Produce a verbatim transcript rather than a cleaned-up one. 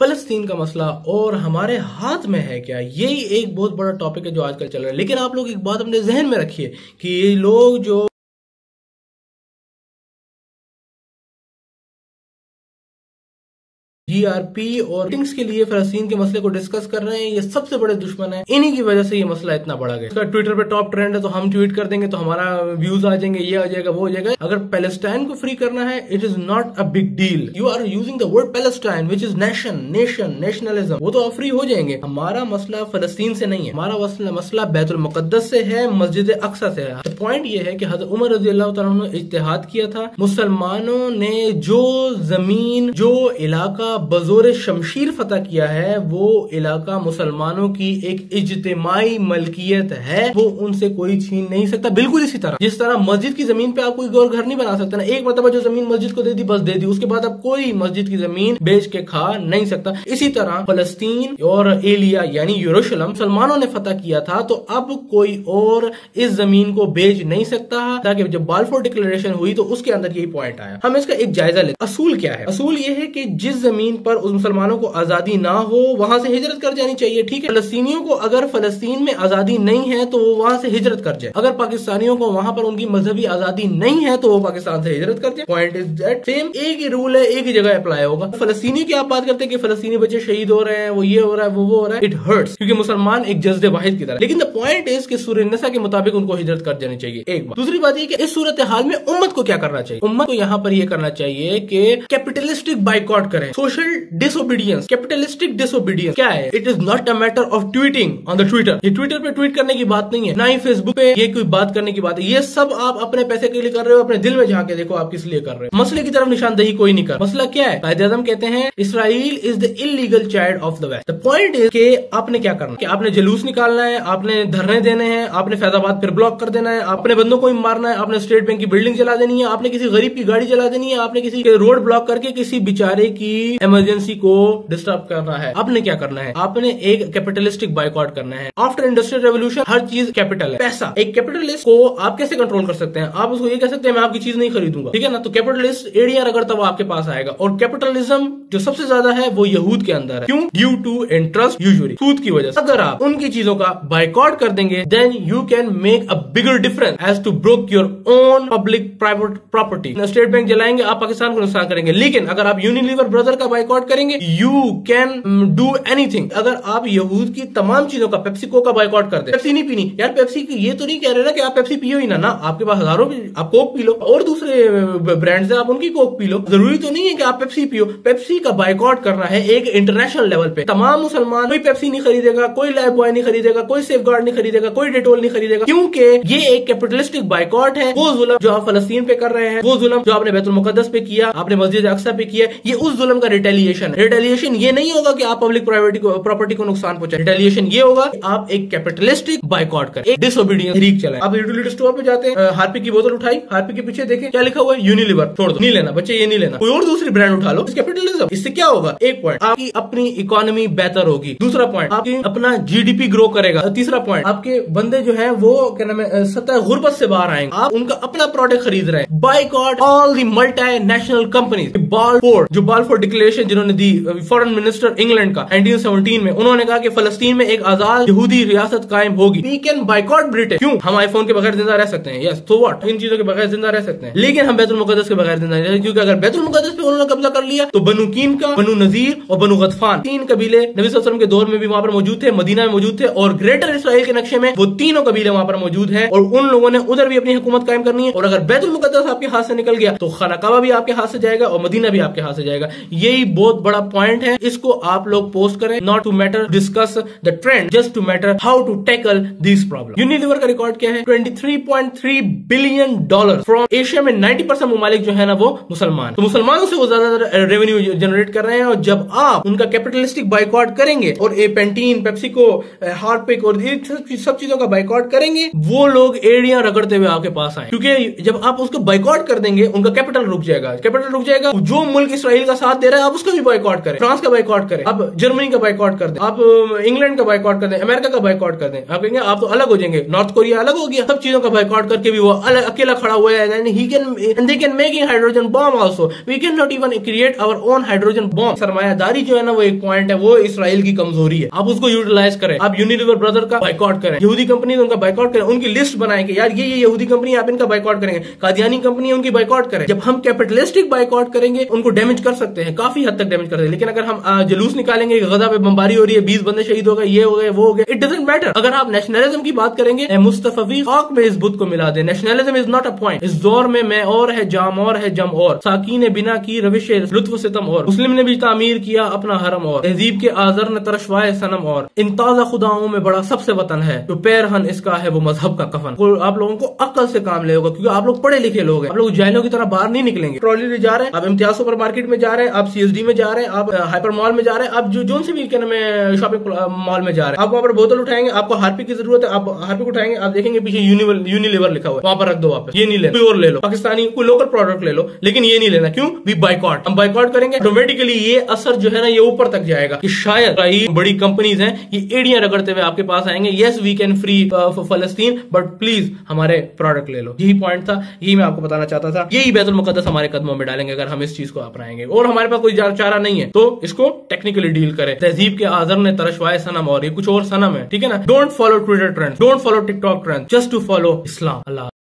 फलस्तीन का मसला और हमारे हाथ में है क्या, यही एक बहुत बड़ा टॉपिक है जो आजकल चल रहा है। लेकिन आप लोग एक बात अपने जहन में रखिए कि ये लोग जो जीआरपी और मीटिंग्स के लिए फलस्तीन के मसले को डिस्कस कर रहे हैं, ये सबसे बड़े दुश्मन हैं। इन्हीं की वजह से ये मसला इतना बढ़ा गया। इसका ट्विटर पे टॉप ट्रेंड है तो हम ट्वीट कर देंगे तो हमारा व्यूज आ जाएंगे, ये आ जाएगा, वो हो जाएगा। अगर पैलेस्टाइन को फ्री करना है, it is not a big deal. You are using the word Palestine which is nation, nation, nationalism, वो तो आप फ्री हो जाएंगे। हमारा मसला फलस्तीन से नहीं है, हमारा मसला बैतुल मुकद्दस से है, मस्जिद अक्सा से है। पॉइंट ये है कि हज़रत उमर रज़ी अल्लाह तआला अन्हु ने इज्तिहाद किया था, मुसलमानों ने जो जमीन, जो इलाका बजोर शमशीर फतह किया है, वो इलाका मुसलमानों की एक इज्तिमाई मलकियत है, वो उनसे कोई छीन नहीं सकता। बिल्कुल इसी तरह जिस तरह मस्जिद की जमीन पे आप कोई और घर नहीं बना सकता ना, एक मतलब जो जमीन मस्जिद को दे दी बस दे दी, उसके बाद आप कोई मस्जिद की जमीन बेच के खा नहीं सकता। इसी तरह फलस्तीन और एलिया यानी यरूशलेम मुसलमानों ने फतह किया था, तो अब कोई और इस जमीन को बेच नहीं सकता। ताकि जब बाल्फोर डिक्लेरेशन हुई तो उसके अंदर यही पॉइंट आया। हम इसका एक जायजा लेते हैं। असूल क्या है? असूल ये है कि जिस जमीन पर उस मुसलमानों को आजादी ना हो, वहां से हिजरत कर जानी चाहिए। ठीक है, फलस्तीनियों को अगर फलस्तीन में आजादी नहीं है तो वो वहां से हिजरत कर जाए। अगर पाकिस्तानियों को वहां पर उनकी मजहबी आजादी नहीं है तो वो पाकिस्तान से हिजरत कर जाए। पॉइंट इज दैट सेम, एक ही रूल है, एक ही जगह अप्लाई होगा। फलस्तीनी की आप बात करते हैं कि फलस्तीनी बच्चे शहीद हो रहे हैं, वो ये हो रहा है, वो वो हो रहा है, इट हर्ट्स, क्योंकि मुसलमान एक जज्दे वाहिद की तरह। लेकिन द पॉइंट इज कि सूरह निसा के मुताबिक उनको हिजरत कर जानी चाहिए। एक बात। दूसरी बात यह कि इस सूरत हाल में उम्मत को क्या करना चाहिए? उम्मत को यहाँ पर यह करना चाहिए कि कैपिटलिस्टिक बाइकॉट करें। डिसोबीडियंस, कैपिटलिस्टिक डिसोबीडियंस क्या है? It is not a matter of tweeting on the Twitter. ये ट्विटर पे ट्वीट करने की बात नहीं है, ना ही फेसबुक पे ये कोई बात करने की बात है। ये सब आप अपने पैसे के लिए कर रहे हो, अपने दिल में झांके देखो आप किस लिए कर रहे हो। मसले की तरफ निशानदेही कोई नहीं कर। मसला क्या है? कायदे आजम कहते हैं Israel is the illegal child of the west. The point is कि आपने क्या करना है कि आपने जुलूस निकालना है, आपने धरने देने हैं, आपने फैजाबाद फिर ब्लॉक कर देना है, आपने बंदों को मारना है, आपने स्टेट बैंक की बिल्डिंग जला देनी है, आपने किसी गरीब की गाड़ी जला देनी है, आपने किसी रोड ब्लॉक करके किसी बेचारे की इमरजेंसी को डिस्टर्ब करना है। आपने क्या करना है? आपने एक कैपिटलिस्टिक बाइकआउट करना है। आफ्टर इंडस्ट्रियल रेवोल्यूशन हर चीज कैपिटल है, पैसा। एक कैपिटलिस्ट को आप कैसे कंट्रोल कर सकते हैं? आप उसको ये कह सकते हैं मैं आपकी चीज नहीं खरीदूंगा, ठीक है ना। तो कैपिटलिस्ट एरिया अगर तब आपके पास आएगा, और कैपिटलिज्म जो सबसे ज्यादा है वो यहूद के अंदर है। क्यों? ड्यू टू इंटरेस्ट यूजुअली, सूद की वजह से। अगर आप उनकी चीजों का बाइकआउट कर देंगे, then you can make a bigger difference as to broke your own public private property. State bank जलाएंगे, आप पाकिस्तान को नुकसान करेंगे। लेकिन अगर आप यूनिलीवर ब्रदर का बाइकआउट करेंगे, यू कैन डू एनीथिंग। अगर आप यहूद की तमाम चीजों का, पेप्सिको का बाइकआउट कर दे, पेप्सी नहीं पीनी यार, पेप्सी की ये तो नहीं कह रहे ना कि आप पेप्सी पियो ही ना, ना आपके पास हजारों, आप कोक पी लो और दूसरे ब्रांड्स हैं आप उनकी कोक पी लो, जरूरी तो नहीं है कि आप पेप्सी पियो। पेप्सी का बाइकआउट करना है एक इंटरनेशनल लेवल पे। तमाम मुसलमान कोई पेप्सी नहीं खरीदेगा, कोई लाइफबॉय नहीं खरीदेगा, कोई सेफगार्ड नहीं खरीदेगा, कोई डेटोल नहीं खरीदेगा, क्योंकि ये एक कैपिटलिस्टिक बाइकआउट है। वो जुल्म जो आप फलस्तीन पे कर रहे हैं, वो जुल्म जो आपने बैतुल मुकद्दस पे किया, आपने मस्जिद अक्सा पे किया, ये उस जुल्म का रिटेलिएशन। रिटेलिएशन ये नहीं होगा कि आप पब्लिक प्राइवेट प्रॉपर्टी को नुकसान पहुंचाए। रिटेलिएशन ये होगा कि आप एक कैपिटलिस्टिक बाइकआउट करें, एक डिसोबीडियंस रीक चलाएं। आप यूटिलिटी स्टोर पे जाते हैं, हार्पिक की बोतल उठाई, हार्पिक के पीछे देखें क्या लिखा हुआ है, यूनिलीवर। छोड़ दो, नहीं लेना बच्चे, ये नहीं लेना, कोई और दूसरी ब्रांड उठा लो। कैपिटलिज्म। इससे क्या होगा? एक पॉइंट, आपकी अपनी इकोनॉमी बेहतर होगी। दूसरा पॉइंट, आपकी अपना जीडीपी ग्रो करेगा। तीसरा पॉइंट, आपके बंदे जो है वो क्या नाम है, सतह गुर्बत से बाहर आएंगे, आप उनका अपना प्रोडक्ट खरीद रहे हैं। Boycott all the multinational company. Balfour, जो बाल्फोर डिक्लेरेशन जिन्होंने दी, फॉरेन मिनिस्टर इंग्लैंड का उन्नीस सौ सत्रह में, उन्होंने कहा कि फलस्तीन में एक आजाद यहूदी रियासत कायम होगी। We can boycott Britain. क्यों? हम आईफोन के बगैर जिंदा रह सकते हैं, यस सो व्हाट, इन चीजों के बगैर जिंदा रह सकते हैं, लेकिन हम बैतुल मुकद्दस के बगैर जिंदा नहीं, क्योंकि अगर बैतुल मुकद्दस पे उन्होंने कब्जा कर लिया तो बनु कीनका, बनु नजीर और बनु गतफान, तीन कबीले नबी सल्लल्लाहु अलैहि वसल्लम के दौर में भी वहां पर मौजूद थे, मदीना में मौजूद थे, और ग्रेटर इसराइल के नक्शे में वो तीनों कबीले वहां पर मौजूद है, और उन लोगों ने उधर भी अपनी हुकूमत कायम करनी है। और अगर बैतुल मुकद्दस आपके हाथ से निकल गया तो खाना काबा भी आपके हाथ से जाएगा और मदीना भी आपके हाथ से जाएगा। यही बहुत बड़ा पॉइंट है, इसको आप लोग पोस्ट करें। Not to matter discuss the trend, just to matter how to tackle this problem. Unilever का रिकॉर्ड क्या है? तेईस पॉइंट तीन बिलियन डॉलर। फ्रॉम एशिया में नब्बे परसेंट मुमालिक जो है ना वो मुसलमान, तो मुसलमानों से वो ज्यादातर रेवेन्यू जनरेट कर रहे हैं। और जब आप उनका कैपिटलिस्टिक बाइकआउट करेंगे और ए पेंटीन, पेप्सिको, हार्पिक और सब चीजों का बाइकआउट करेंगे, वो लोग एड़ियां रगड़ते हुए आपके पास आए, क्योंकि जब आप उसको बाइकआउट कर देंगे उनका कैपिटल रुक जाएगा। कैपिटल रुक जाएगा, जो मुल्क इसराइल का साथ दे रहा है आप उसको का भी बॉयकॉट करें, फ्रांस का बॉयकॉट करें, आप जर्मनी का बॉयकॉट कर दें, आप इंग्लैंड का बॉयकॉट कर दें, अमेरिका का बॉयकॉट कर दें, आप कहेंगे आप तो अलग हो जाएंगे। नॉर्थ कोरिया अलग हो गया, सब चीजों का बॉयकॉट करके भी वो अलग अकेला खड़ा हुआ है and he can they can making hydrogen bomb also, we can not even create our own hydrogen bomb. सरमायादारी जो है ना वो एक पॉइंट है, वो इसराइल की कमजोरी है, आप उसको यूटिलाइज करें। आप यूनिलीवर ब्रदर का बॉयकॉट करें, यहूदी कंपनी उनका बॉयकॉट करें, उनकी लिस्ट बनाए कि यार ये ये यहूदी कंपनी आप इनका बॉयकॉट करेंगे, कादियानी कंपनी उनकी बॉयकॉट करें। जब हम कैपिटलिस्टिक बॉयकॉट करेंगे उनको डैमेज कर सकते हैं, काफी हद तक डैमेज कर सकते हैं, लेकिन अगर हम जुलूस निकालेंगे गजा पे बमबारी हो रही है, बीस बंदे शहीद हो गए, ये हो गए वो हो गए, इट डजंट मैटर। अगर आप नेशनलिज्म की बात करेंगे, मुस्तफवी खाक में इस बुत को मिला दे, nationalism is not a point, इस दौर में मैं और है जाम और है जम और, साकीन बिना की रविश लुत्फ सितम और, मुस्लिम ने भी तामीर किया अपना हरम और, तहजीब के आजर ने तरशवाए सनम और, इन ताजा खुदाओं में बड़ा सबसे वतन है जो पैरहन इसका है वो मजहब का कफन। आप लोगों को अक्ल से काम ले होगा क्योंकि आप लोग पढ़े लिखे लोग हैं, आप लोग जैनों की तरह बाहर नहीं निकलेंगे। ट्रॉली ले जा रहे हैं आप, इम्तियाज सुपर मार्केट में जा रहे हैं आप, सीएसडी में जा रहे हैं आप, हाइपर मॉल में जा रहे हैं आप, जो जोन से भी क्या नाम है शॉपिंग मॉल में जा रहे हैं आप, वहाँ पर बोतल उठाएंगे, आपको हार्पिक की जरूरत है, आप हार्पिक उठाएंगे, आप देखेंगे पीछे यूनिलीवर लिखा हुआ है, वहाँ पर रख दो, आप ये नहीं लेना, प्योर ले लो, पाकिस्तानी कोई लोकल प्रोडक्ट ले लो, लेकिन ये नहीं लेना। क्यों? We boycott. हम बायकॉट करेंगे ऑटोमेटिकली ये असर जो है ना ये ऊपर तक जाएगा कि शायद बड़ी कंपनीज हैं ये एड़ियां रगड़ते हुए आपके पास आएंगे, येस वी कैन फ्री फलस्तीन बट प्लीज हमारे प्रोडक्ट ले लो। यही पॉइंट था, यही मैं आपको बताना चाहता था, यही बैतुल मुकद्दस हमारे कदमों में डालेंगे अगर हम इस चीज को अपनाएंगे और हमारे पास कोई चारा नहीं है तो इसको टेक्निकली डील करें। तहजीब के आजर ने तरशवाए सनम और, ये कुछ और सनम है, ठीक है ना। Don't follow Twitter trend, don't follow TikTok trend, just to follow Islam. Allah.